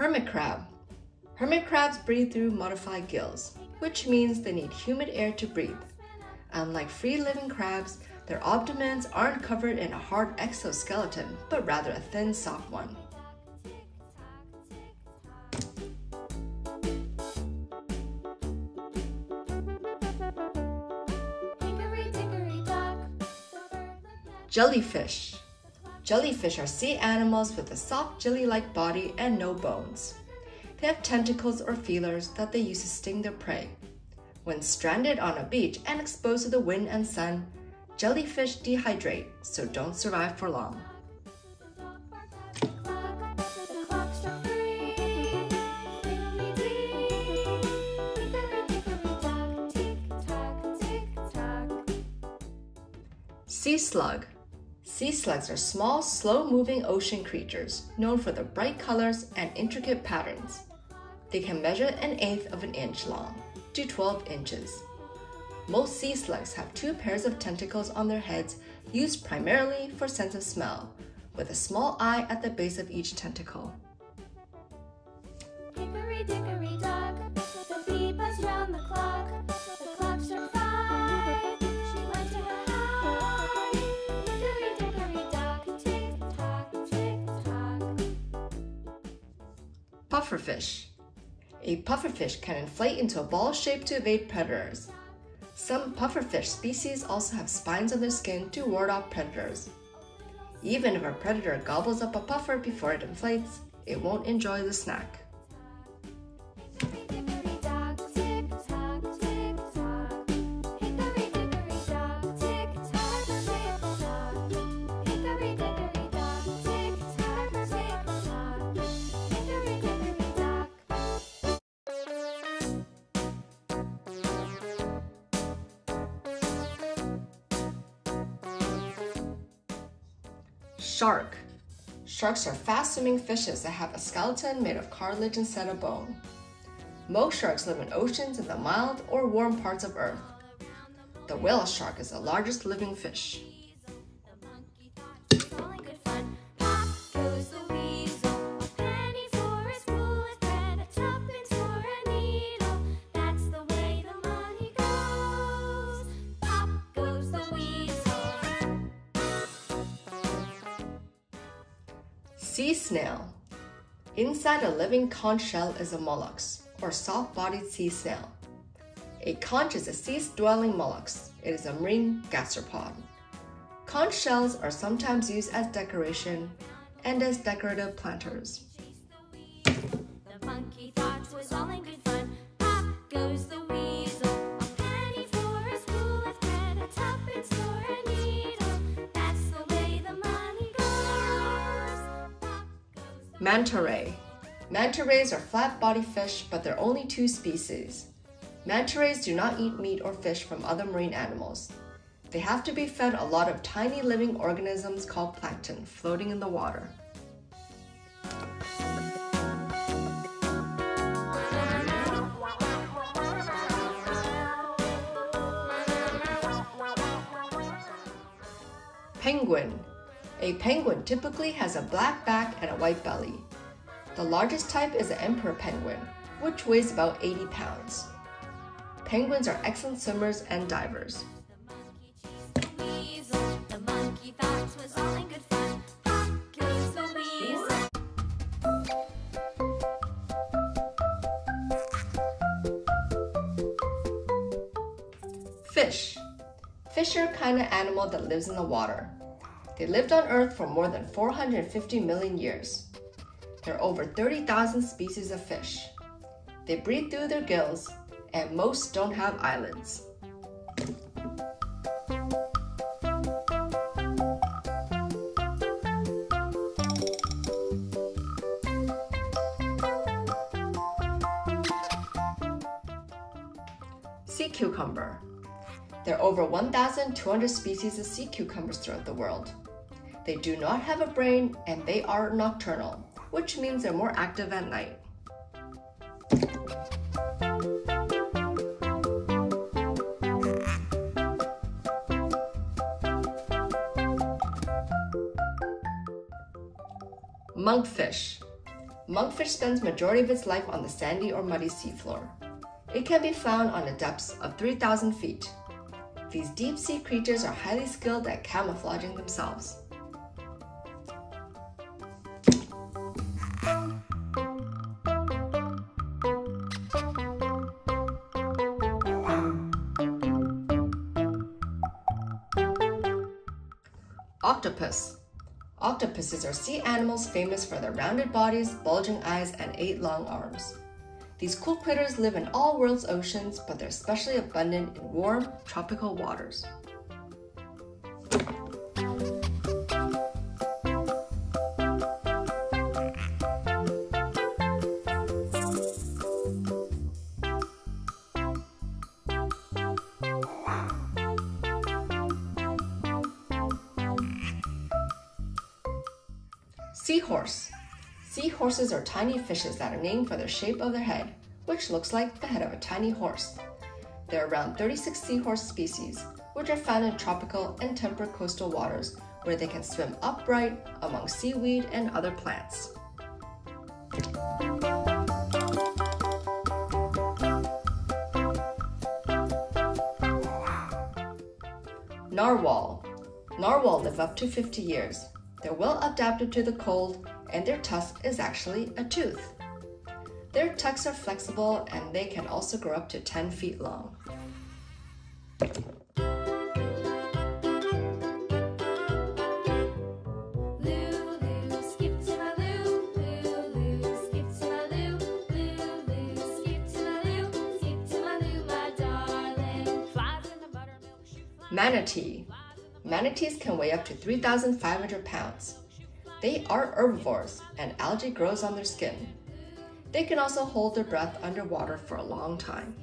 Hermit crab. Hermit crabs breathe through modified gills, which means they need humid air to breathe. Unlike free-living crabs, their abdomens aren't covered in a hard exoskeleton, but rather a thin, soft one. Jellyfish. Jellyfish are sea animals with a soft, jelly-like body and no bones. They have tentacles or feelers that they use to sting their prey. When stranded on a beach and exposed to the wind and sun, jellyfish dehydrate, so don't survive for long. Sea slug. Sea slugs are small, slow-moving ocean creatures known for their bright colors and intricate patterns. They can measure 1/8 of an inch long to 12 inches. Most sea slugs have 2 pairs of tentacles on their heads, used primarily for sense of smell, with a small eye at the base of each tentacle. Hickory dickory dock, the bee buzzed round the clock. The clock struck 5, she went to her hive. Hickory dickory dock, tick-tock, tick-tock. Pufferfish. A pufferfish can inflate into a ball shape to evade predators. Some pufferfish species also have spines on their skin to ward off predators. Even if a predator gobbles up a puffer before it inflates, it won't enjoy the snack. Shark. Sharks are fast-swimming fishes that have a skeleton made of cartilage instead of bone. Most sharks live in oceans in the mild or warm parts of Earth. The whale shark is the largest living fish. Sea snail. Inside a living conch shell is a mollusk, or soft-bodied sea snail. A conch is a sea-dwelling mollusk. It is a marine gastropod. Conch shells are sometimes used as decoration and as decorative planters. The monkey thought it was all in good fun. Pop goes the weasel. A penny for a spool of thread, a tuppence for a needle. Manta ray. Manta rays are flat-bodied fish, but there are only 2 species. Manta rays do not eat meat or fish from other marine animals. They have to be fed a lot of tiny living organisms called plankton floating in the water. Penguin. A penguin typically has a black back and a white belly. The largest type is the emperor penguin, which weighs about 80 pounds. Penguins are excellent swimmers and divers. Fish. Fish are a kind of animal that lives in the water. They lived on Earth for more than 450 million years. There are over 30,000 species of fish. They breathe through their gills, and most don't have eyelids. Sea cucumber. There are over 1,200 species of sea cucumbers throughout the world. They do not have a brain, and they are nocturnal, which means they're more active at night. Monkfish. Monkfish spends majority of its life on the sandy or muddy seafloor. It can be found on the depths of 3,000 feet. These deep-sea creatures are highly skilled at camouflaging themselves. Octopus. Octopuses are sea animals famous for their rounded bodies, bulging eyes, and 8 long arms. These cool critters live in all world's oceans, but they're especially abundant in warm, tropical waters. Seahorse. Seahorses are tiny fishes that are named for the shape of their head, which looks like the head of a tiny horse. There are around 36 seahorse species, which are found in tropical and temperate coastal waters, where they can swim upright among seaweed and other plants. Narwhal. Narwhal live up to 50 years. They're well adapted to the cold, and their tusk is actually a tooth. Their tusks are flexible, and they can also grow up to 10 feet long. Manatee. Manatees can weigh up to 3,500 pounds. They are herbivores, and algae grows on their skin. They can also hold their breath underwater for a long time.